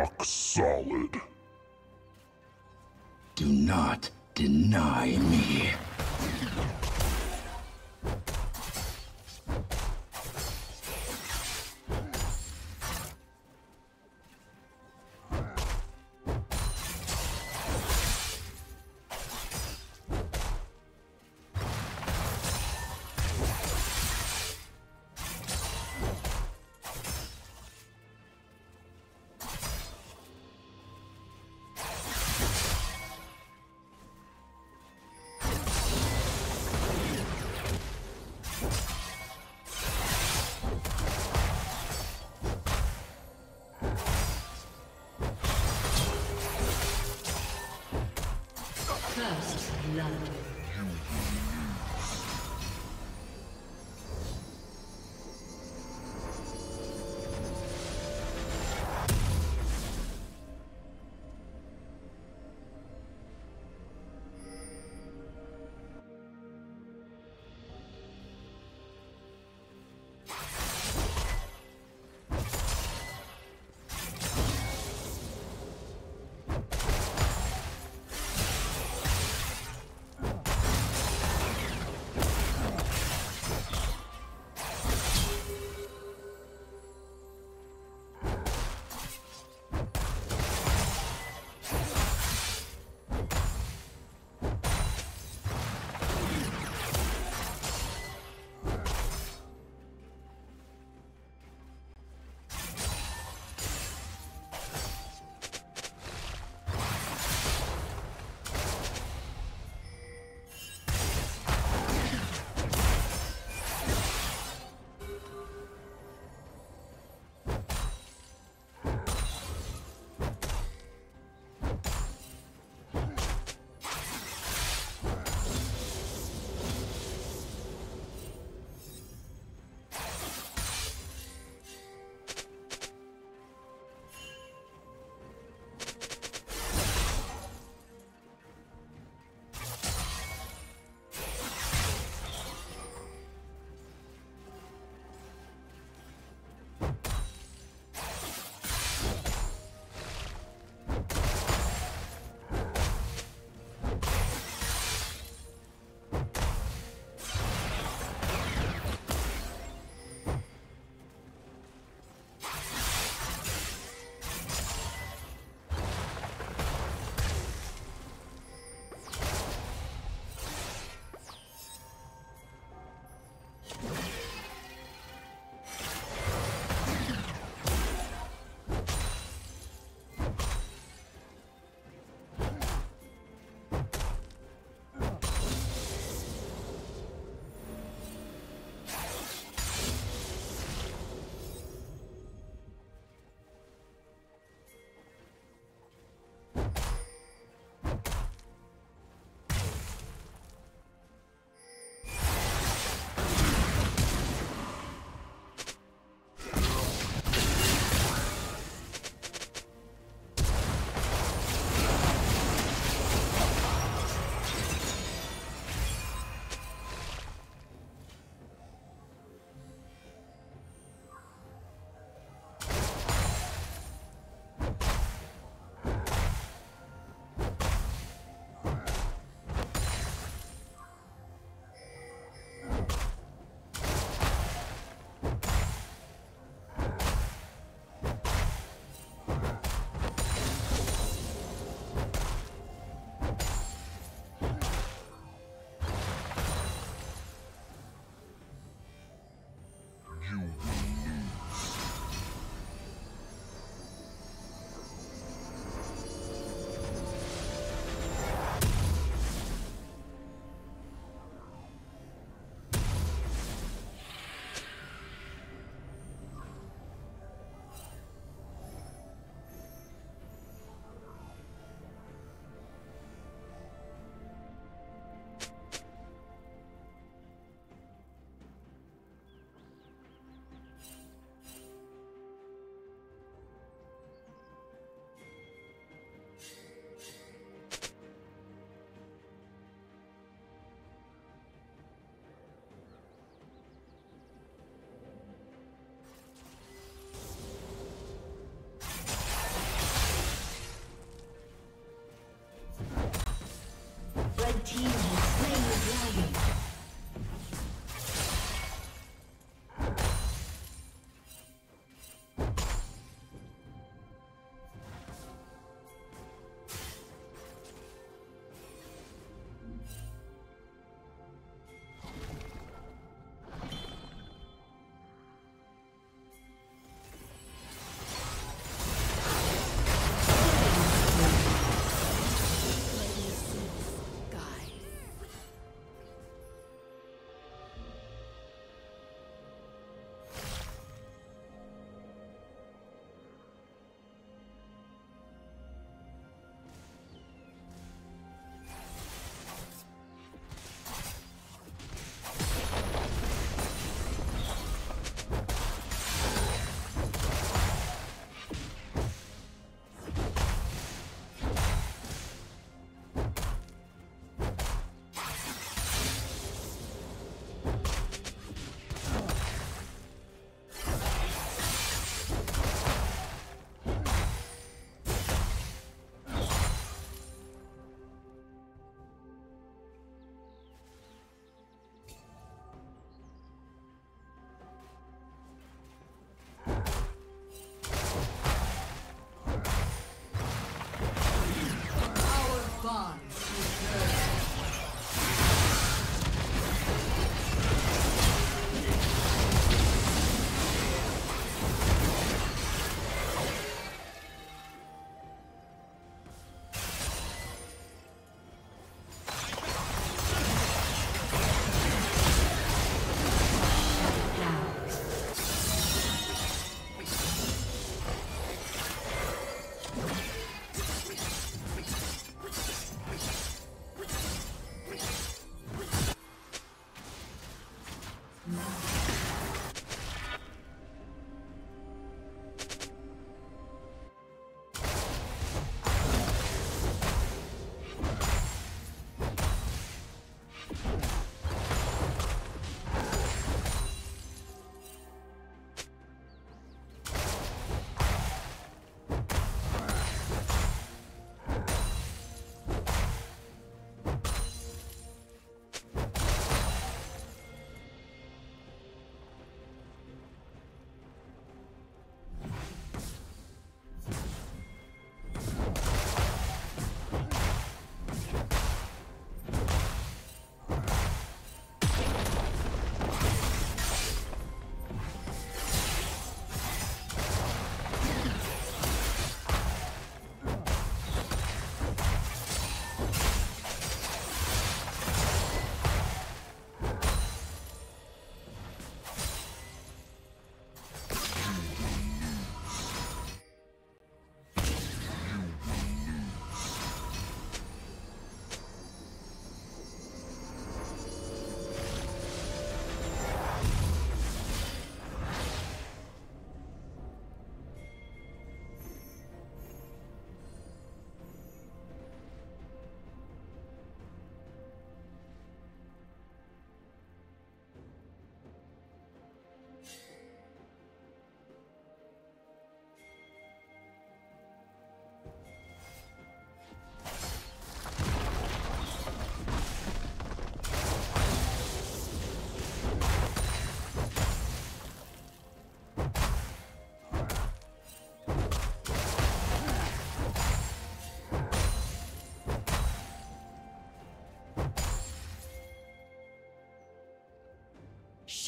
rock solid. Do not deny me. First love.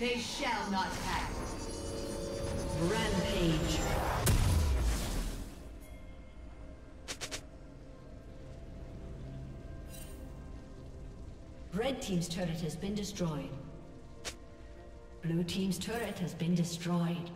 They shall not pass. Rampage. Red team's turret has been destroyed. Blue team's turret has been destroyed.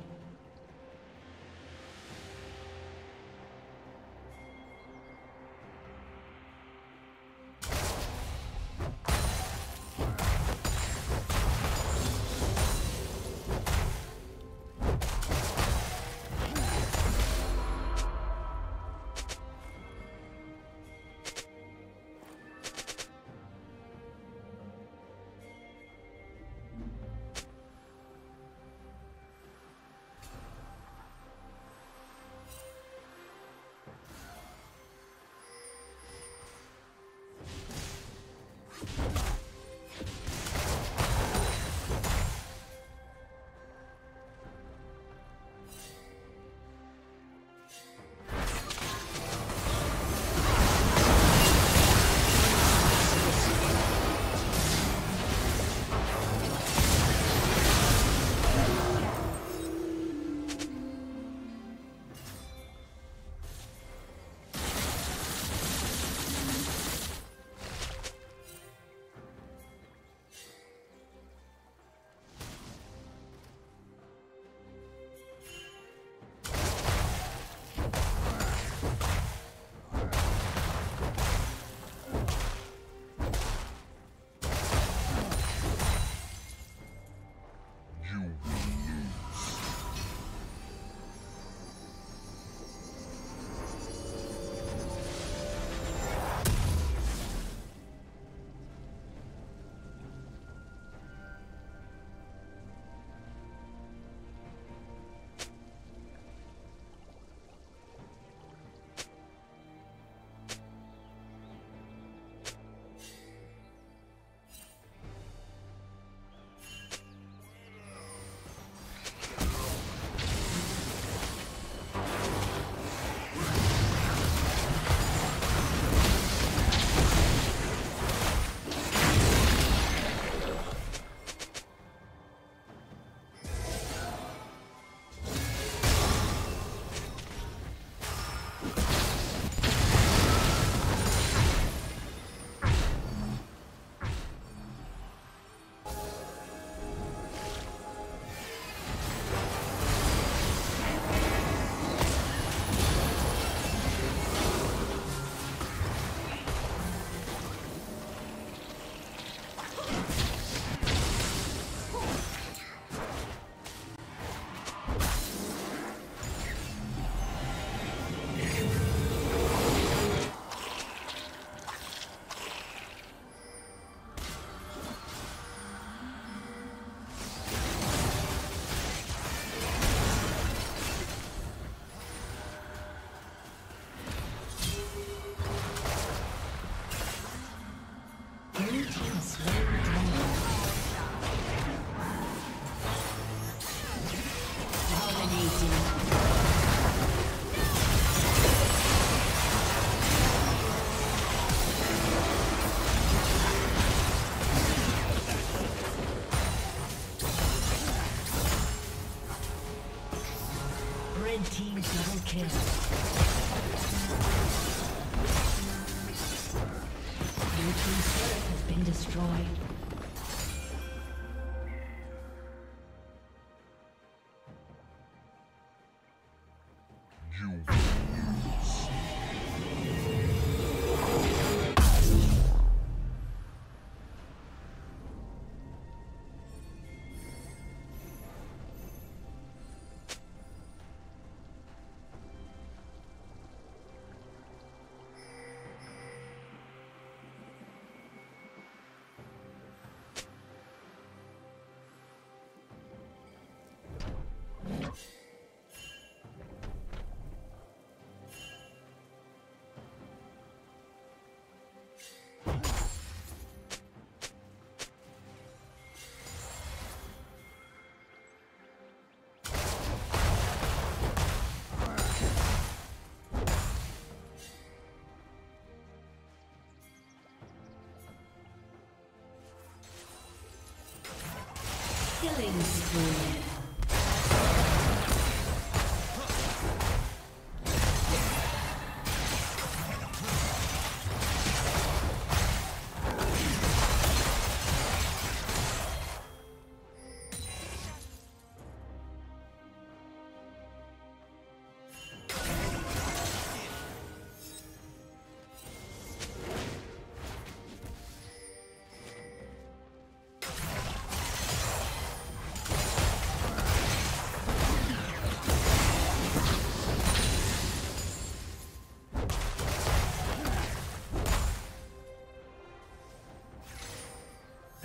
Killing spree.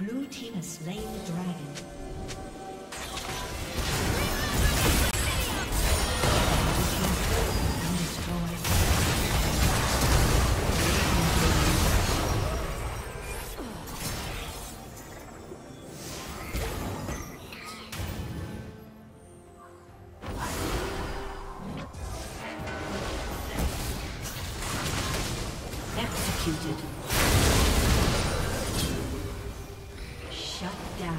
Blue team has slain the dragon. Shut down.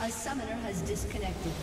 A summoner has disconnected.